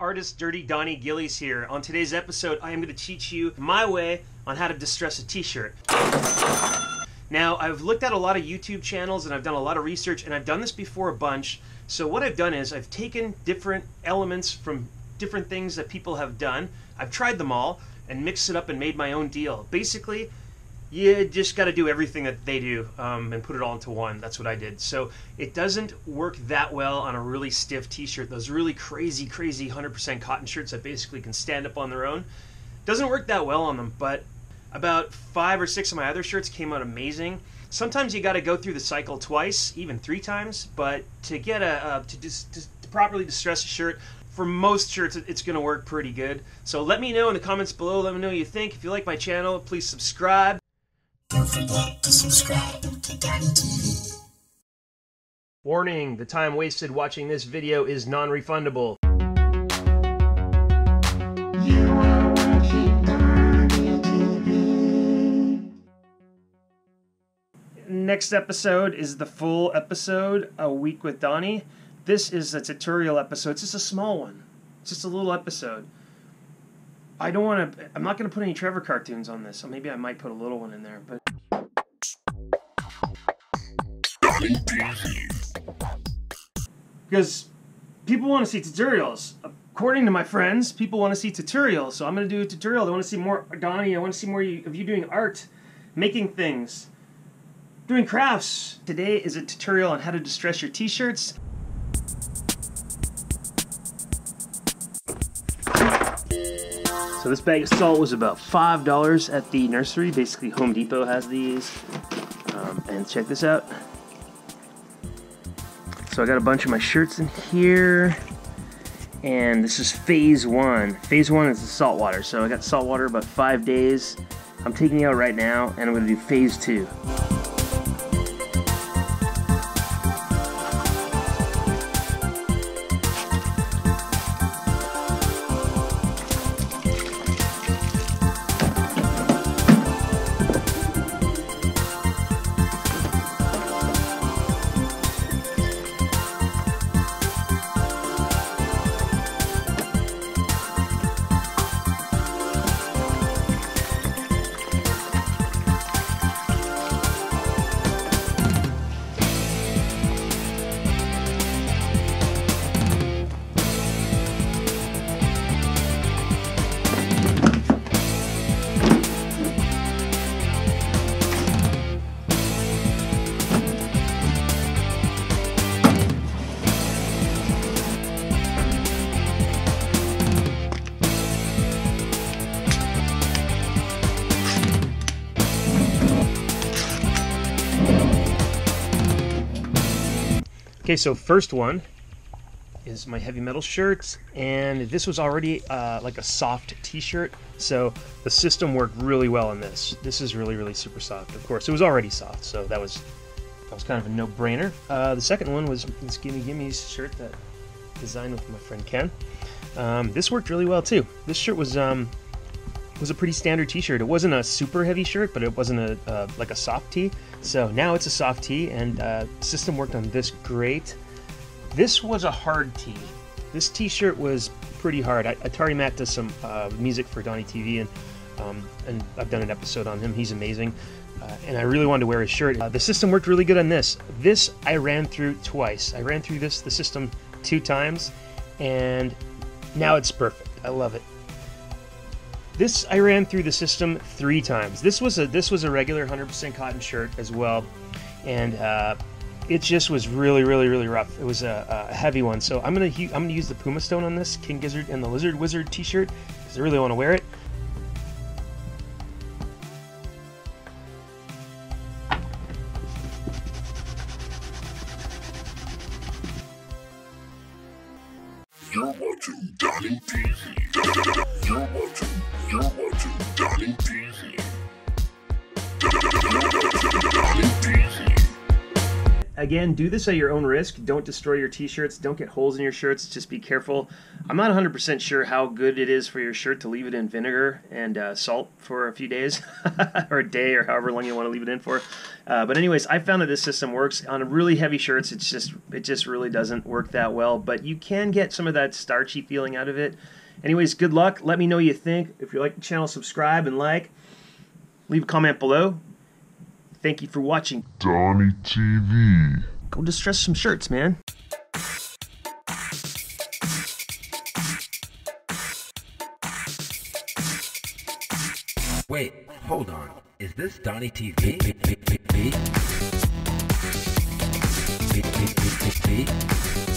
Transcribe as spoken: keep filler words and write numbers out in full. Artist Dirty Donnie Gillies here. On today's episode, I am going to teach you my way on how to distress a t-shirt. Now, I've looked at a lot of YouTube channels and I've done a lot of research, and I've done this before a bunch. So what I've done is I've taken different elements from different things that people have done. I've tried them all and mixed it up and made my own deal. Basically, you just got to do everything that they do um, and put it all into one. That's what I did. So it doesn't work that well on a really stiff t-shirt. Those really crazy, crazy one hundred percent cotton shirts that basically can stand up on their own. Doesn't work that well on them, but about five or six of my other shirts came out amazing. Sometimes you got to go through the cycle twice, even three times, but to get a, uh, to, dis to properly distress a shirt, for most shirts, it's going to work pretty good. So let me know in the comments below. Let me know what you think. If you like my channel, please subscribe. Don't forget to subscribe to Donnie T V. Warning, the time wasted watching this video is non-refundable. You are watching Donnie T V. Next episode is the full episode, A Week with Donnie. This is a tutorial episode. It's just a small one. It's just a little episode. I don't want to, I'm not going to put any Trevor cartoons on this, so maybe I might put a little one in there, but. Because people want to see tutorials. According to my friends, people want to see tutorials, so I'm going to do a tutorial. They want to see more, Donnie, I want to see more of you doing art, making things, doing crafts. Today is a tutorial on how to distress your t-shirts. So this bag of salt was about five dollars at the nursery. Basically, Home Depot has these. Um, and check this out. So I got a bunch of my shirts in here. And this is phase one. Phase one is the salt water. So I got salt water about five days. I'm taking it out right now, and I'm gonna do phase two. Okay, so first one is my heavy metal shirts, and this was already uh, like a soft t-shirt, so the system worked really well in this. This is really, really super soft. Of course, it was already soft, so that was that was kind of a no-brainer. Uh, the second one was this Gimme Gimme's shirt that I designed with my friend Ken. Um, this worked really well too. This shirt was um, was a pretty standard t-shirt. It wasn't a super heavy shirt, but it wasn't a uh, like a soft tee. So now it's a soft tee, and uh, system worked on this great. This was a hard tee. This t-shirt was pretty hard. I, Atari Matt does some uh, music for Donnie T V, and um, and I've done an episode on him. He's amazing, uh, and I really wanted to wear his shirt. Uh, the system worked really good on this. This I ran through twice. I ran through this the system two times, and now it's perfect. I love it. This I ran through the system three times. This was a this was a regular one hundred percent cotton shirt as well, and uh, it just was really really really rough. It was a, a heavy one, so I'm gonna I'm gonna use the Puma Stone on this King Gizzard and the Lizard Wizard T-shirt because I really want to wear it. You're watching Donnie T V. Da, da, da. You're watching. You're watching Donnie T V. Da, da, da, da, da, da, Donnie T V. Again, do this at your own risk. Don't destroy your t-shirts. Don't get holes in your shirts. Just be careful. I'm not one hundred percent sure how good it is for your shirt to leave it in vinegar and uh, salt for a few days or a day or however long you want to leave it in for. Uh, but anyways, I found that this system works on really heavy shirts. It's just it just really doesn't work that well, but you can get some of that starchy feeling out of it. Anyways, good luck. Let me know what you think. If you like the channel, subscribe and like. Leave a comment below. Thank you for watching. Donnie T V. Go distress some shirts, man. Wait, hold on. Is this Donnie T V? Beep, beep, beep, beep, beep. Beep, beep, beep, beep, beep.